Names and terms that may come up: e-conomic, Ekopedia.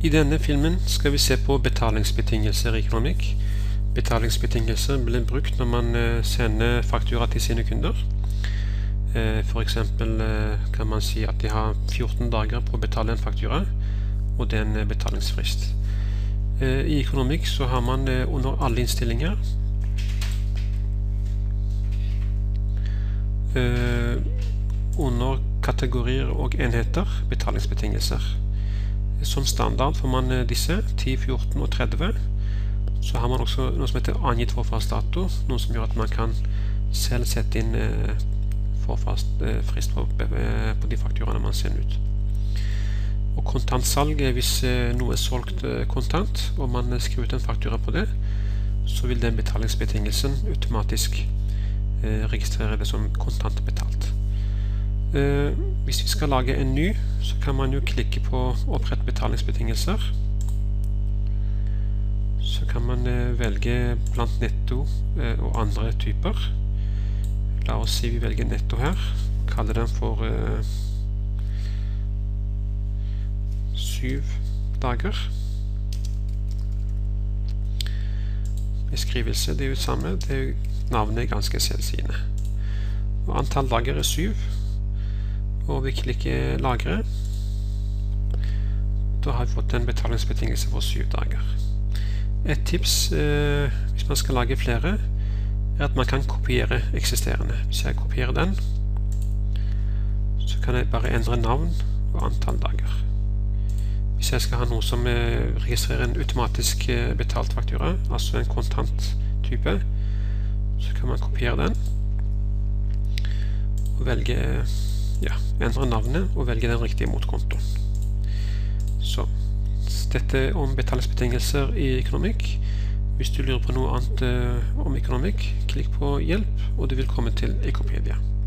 I denne filmen skal vi se på betalingsbetingelser i e-conomic. Betalingsbetingelser blir brukt når man sender faktura til sine kunder. For eksempel kan man si at de har 14 dager på å betale en faktura, og det er en betalingsfrist. I e-conomic så har man under alle innstillinger under kategorier og enheter betalingsbetingelser. Som standard får man disse 10, 14 og 30. Så har man også noe som heter angitt forfallsdato, noe som gjør at man kan selv sette inn forfallsfrist på de fakturene man sender ut. Og kontantsalg er hvis noe er solgt kontant, og man skriver ut en faktura på det, så vil den betalingsbetingelsen automatisk registrere det som kontantbetalt. Hvis vi skal lage en ny, så kan man jo klikke på opprett betalingsbetingelser. Så kan man velge blant netto og andre typer. La oss si vi velger netto her. Kaller den for 7 dager. Beskrivelse, det er jo samme. Navnet er ganske selvsigende. Og antall dager er 7. Og vi klikker lagre. Da har vi fått en betalingsbetingelse for 7 dager. Et tips hvis man skal lage flere, er at man kan kopiere eksisterende. Hvis jeg kopierer den, så kan jeg bare endre navn og antall dager. Hvis jeg skal ha noe som registrerer en automatisk betalt faktura, altså en kontanttype, så kan man kopiere den og velge endre navnet og velge den riktige motkontoen. Så dette om betalingsbetingelser i e-conomic. Hvis du lurer på noe annet om e-conomic, klikk på hjelp, og du vil komme til Ekopedia.